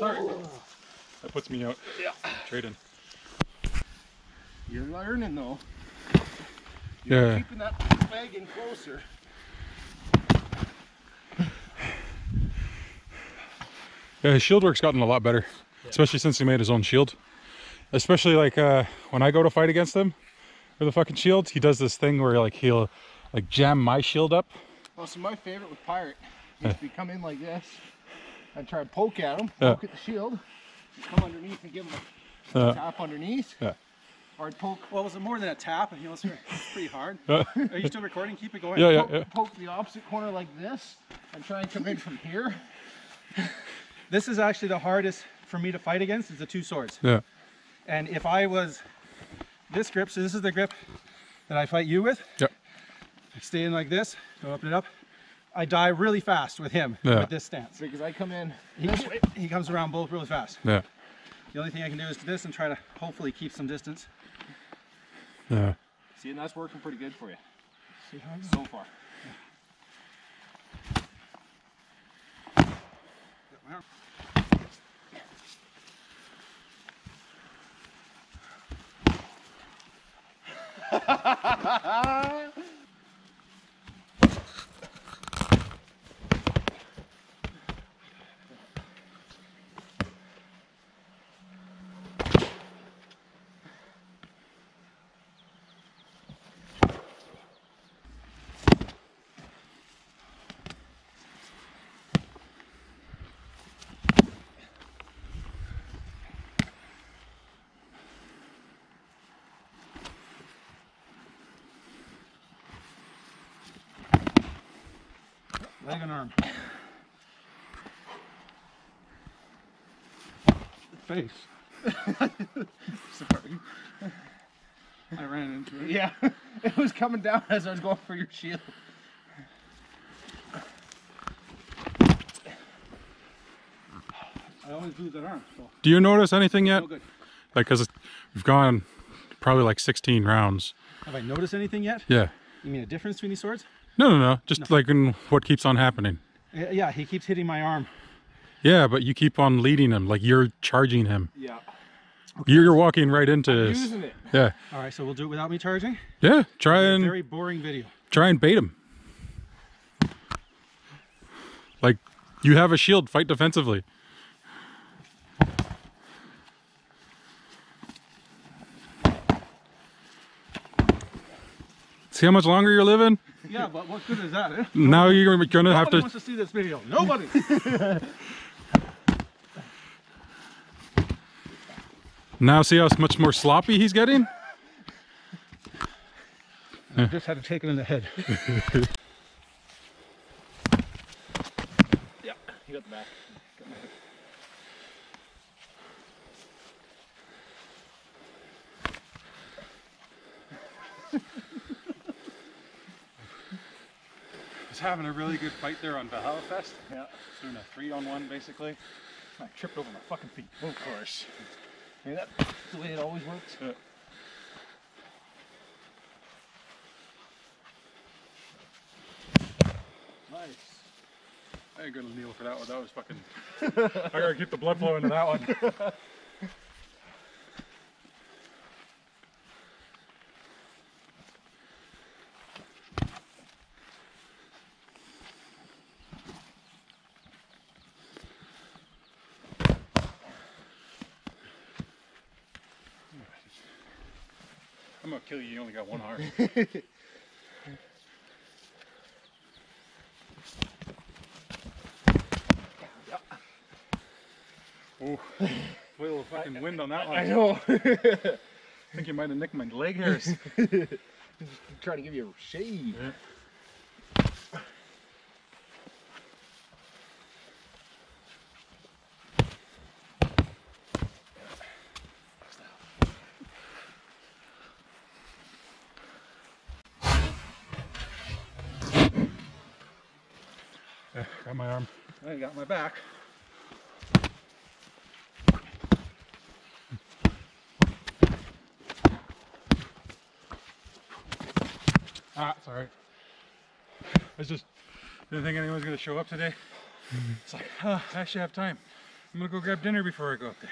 Sorry. That puts me out. Yeah. Trading. You're learning though. You're keeping that flag in closer. Yeah, his shield work's gotten a lot better, especially since he made his own shield. Especially like when I go to fight against him for the fucking shield, he does this thing where like he'll like jam my shield up. Well, so my favorite with Pirate is to come in like this and try to poke at him, poke at the shield, come underneath and give him a tap underneath. Yeah. Hard poke. Well, it was more than a tap, and he was pretty hard. Are you still recording? Keep it going. Yeah, poke the opposite corner like this and try and come in from here. This is actually the hardest for me to fight against is the two swords. Yeah. And if I was this grip, so this is the grip that I fight you with. Yep. Stay in like this, don't open it up. I die really fast with him with this stance. Because I come in this way, he comes around both really fast. Yeah. The only thing I can do is this and try to hopefully keep some distance. Yeah. See, and that's working pretty good for you. See how so far. Yeah. Got my arm. Leg and arm. Face. Sorry. I ran into it. Yeah. It was coming down as I was going for your shield. I always lose that arm. So. Do you notice anything yet? No good. Like, because we've gone probably like 16 rounds. Have I noticed anything yet? Yeah. You mean a difference between these swords? No. Just like in what keeps on happening. Yeah, he keeps hitting my arm. Yeah, but you keep on leading him. Like you're charging him. Yeah. Okay. You're walking right into this. I'm using it. Yeah. All right, so we'll do it without me charging? Yeah, try and... Very boring video. Try and bait him. Like, you have a shield. Fight defensively. See how much longer you're living? Yeah, but what good is that? Eh? Now you're going to have to... Nobody wants to see this video. Nobody! Now see how much more sloppy he's getting? I just had to take it in the head. Yeah, you got the back. Having a really good fight there on Valhalla Fest. Yeah. Doing a 3-on-1 basically. I tripped over my fucking feet. Of course. Yeah, that's the way it always works. Yeah. Nice. I ain't gonna kneel for that one. That was fucking... I gotta keep the blood flowing to that one. I'm gonna kill you, you only got one heart. Oh, little fucking wind on that one. I know. I think you might have nicked my leg hairs. Trying to give you a shave. Yeah. Got my arm. I got my back. Ah, it's alright. I just didn't think anyone was going to show up today. It's like, I actually have time. I'm gonna go grab dinner before I go up there.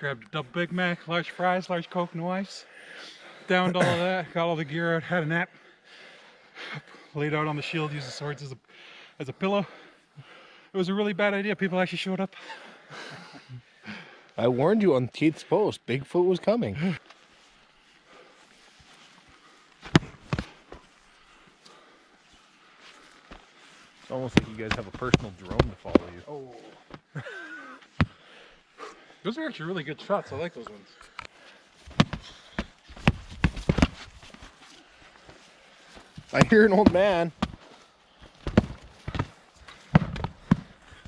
Grabbed a double Big Mac, large fries, large Coke, no ice. Downed all of that, got all the gear out, had a nap. Laid out on the shield, used the swords as a pillow. It was a really bad idea. People actually showed up. I warned you on Keith's post, Bigfoot was coming. It's almost like you guys have a personal drone to follow you. Oh. Those are actually really good shots. I like those ones. I hear an old man.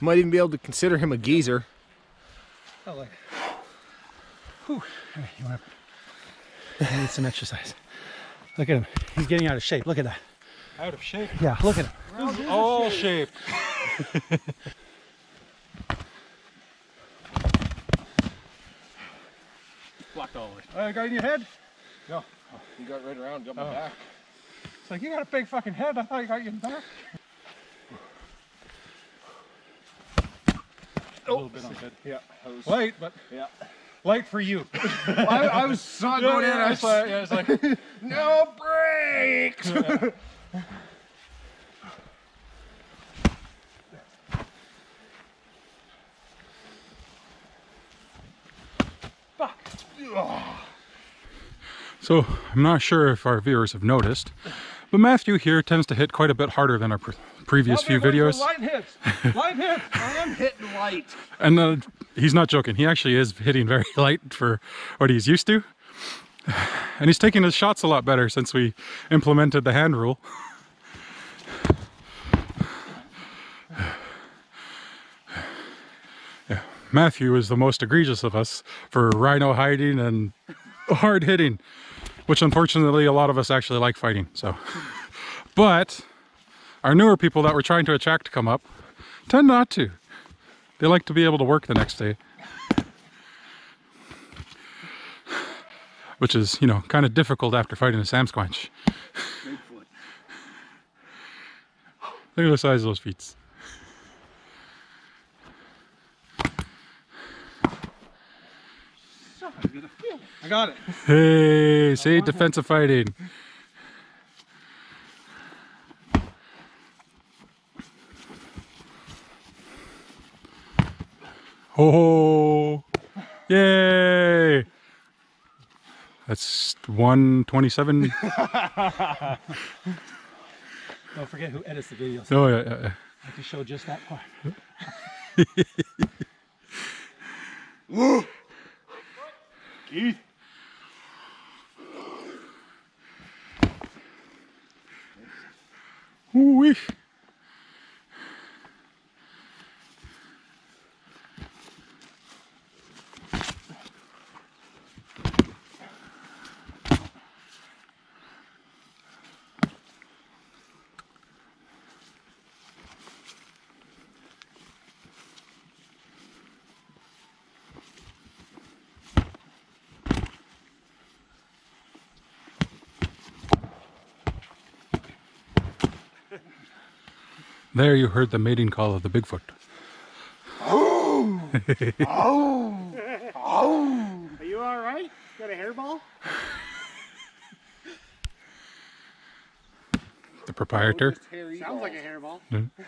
Might even be able to consider him a geezer. I like it. Whew. Hey, you want to... I need some exercise. Look at him. He's getting out of shape. Look at that. Out of shape? Yeah, look at him. This is all shape. Blocked all the way. I got in your head? No. Oh, you got right around, got my back. It's like, you got a big fucking head. I thought you got your back. A little bit on good. Yeah. Was... Light, but... Yeah. Light for you. Well, I was not going in. I was like, no brakes! Yeah. So, I'm not sure if our viewers have noticed, but Matthew here tends to hit quite a bit harder than our previous few videos. Light hits! Light hits! I am hitting light! And he's not joking. He actually is hitting very light for what he's used to. And he's taking his shots a lot better since we implemented the hand rule. Yeah, Matthew is the most egregious of us for rhino hiding and hard hitting, which unfortunately a lot of us actually like fighting, so. But our newer people that we're trying to attract to come up tend not to. They like to be able to work the next day, which is, you know, kind of difficult after fighting a Sam Squanch. Look at the size of those feet. I got it. Hey, save defensive fighting. Oh, yay. That's 127. Don't forget who edits the videos. Oh, yeah. I can show just that part. Keith. Ooh-wee. There you heard the mating call of the Bigfoot. Oh! Oh! Oh! Are you all right? Got a hairball? The proprietor. Oh, sounds like a hairball. Mm-hmm.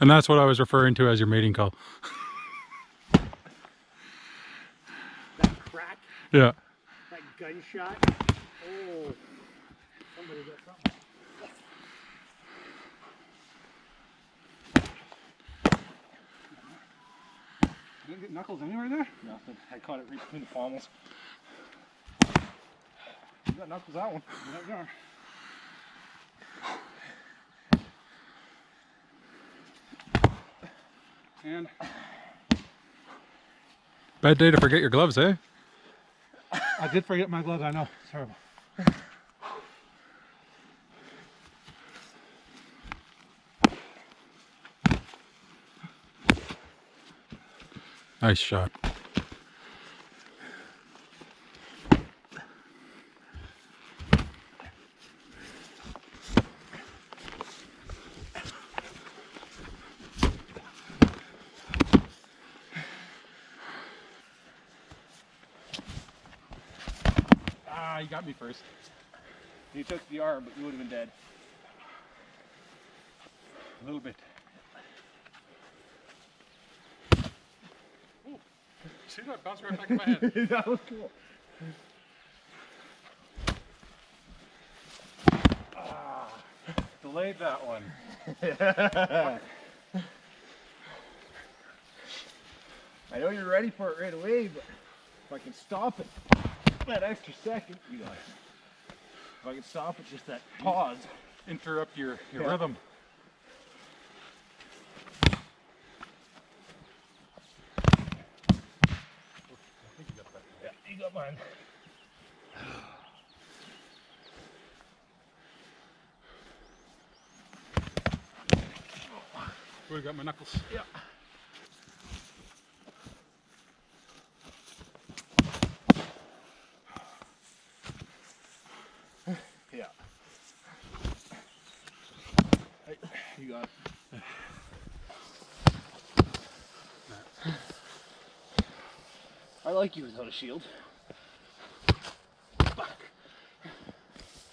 And that's what I was referring to as your mating call. Yeah. That gunshot. Oh. Somebody got something. You didn't get knuckles anywhere there? Nothing. I caught it right between the pommels. You got knuckles that one. That jar. And. Bad day to forget your gloves, eh? I did forget my gloves, I know. It's terrible. Nice shot. Ah, you got me first. You took the arm, but you would have been dead. A little bit. Ooh. Shoot, I bounced right back in my head. That was cool. Ah, delayed that one. Yeah. I know you're ready for it right away, but if I can stop it that extra second, you guys. If I can stop it, just that pause. Interrupt your yeah. Rhythm. You got mine. Oh, I got my knuckles. Yeah. Yeah. Hey, you got it. I like you without a shield. Fuck.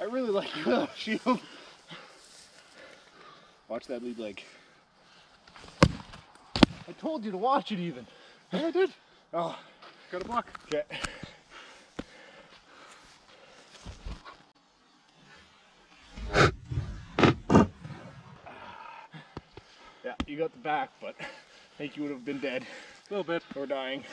I really like you without a shield. Watch that lead leg. I told you to watch it even. Yeah, I did. Oh. Got a block. Okay. Yeah, you got the back, but I think you would have been dead. A little bit. Or dying.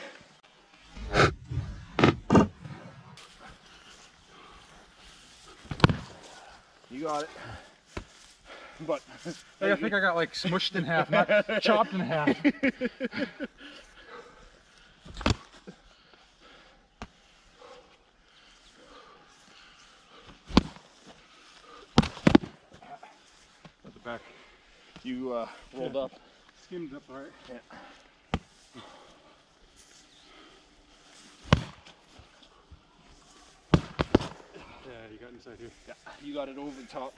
You got it. But I think I got like smushed in half, not chopped in half. At the back. You rolled up. Skimmed up, alright. Yeah. You got inside here. Yeah, you got it over the top.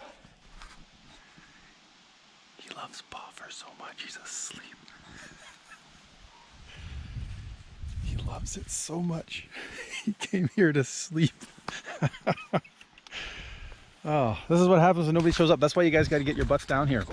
He loves boffer so much, he's asleep. He loves it so much. He came here to sleep. Oh, this is what happens when nobody shows up. That's why you guys got to get your butts down here.